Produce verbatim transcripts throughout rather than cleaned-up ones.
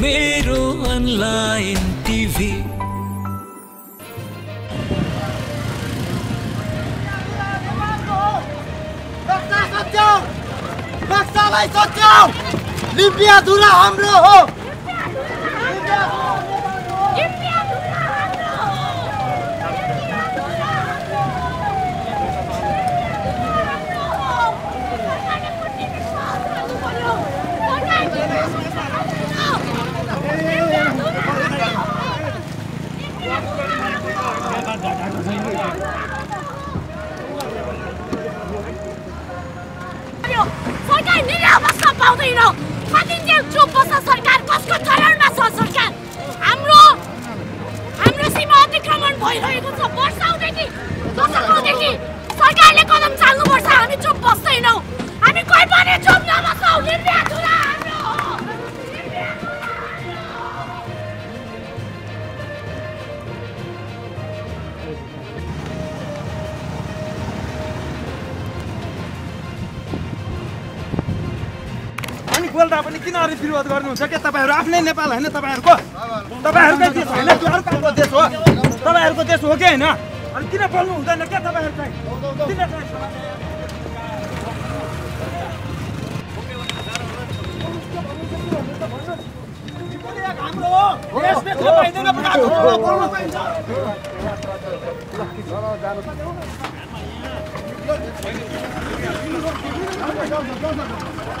Mero Online ti vi. Hãy subscribe cho kênh Ghiền Mì Gõ để không bỏ lỡ những video hấp dẫn. Hãy subscribe cho kênh Ghiền Mì Gõ để không bỏ बोल्दा पनि किन अरे विरोध गर्नुहुन्छ के तपाईहरु आफ्नै नेपाल हैन तपाईहरुको तपाईहरुकै देश हैन त्यो अरु कसको देश हो तपाईहरुको देश हो के हैन अनि किन बोल्नु हुँदैन के तपाईहरु चाहिँ किन चाहिँ लिबिया धुरा हाम्रो हो Hãy subscribe cho kênh Ghiền Mì Gõ để không bỏ lỡ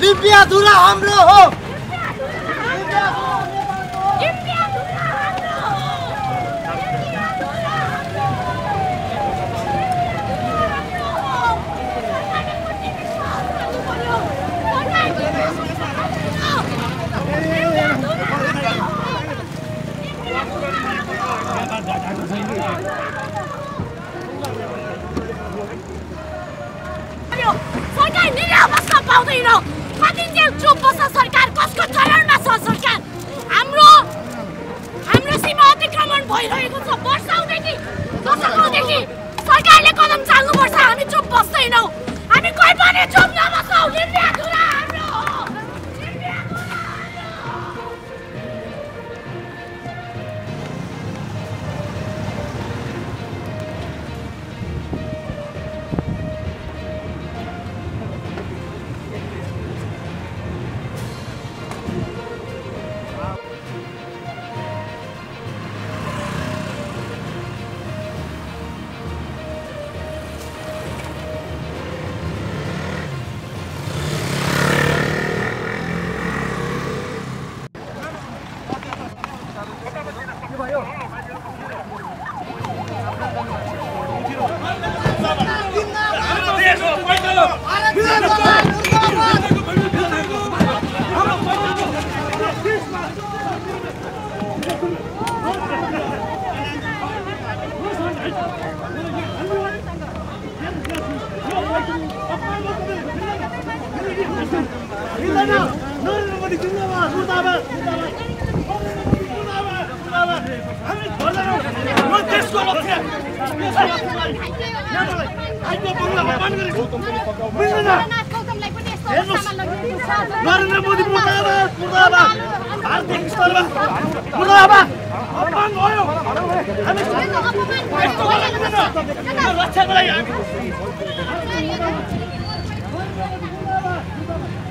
Libya dura hamro ho. Libya dura hamro. Libya dura hamro. Chụp bớt sao सरकार कसको चरणमा छ सरकार हाम्रो हाम्रो सीमा अतिक्रमण भइरहेको छ वर्षौंदेखि दशकौंदेखि सरकारले कदम चाल्नुपर्छ हामी चुप बस्दैनौ हामी कोही पनि चुप नबस्छौ जिम्मे धुरा हाम्रो जिम्मे धुरा Hãy subscribe cho kênh Ghiền Mì Gõ để không bỏ lỡ những video hấp dẫn.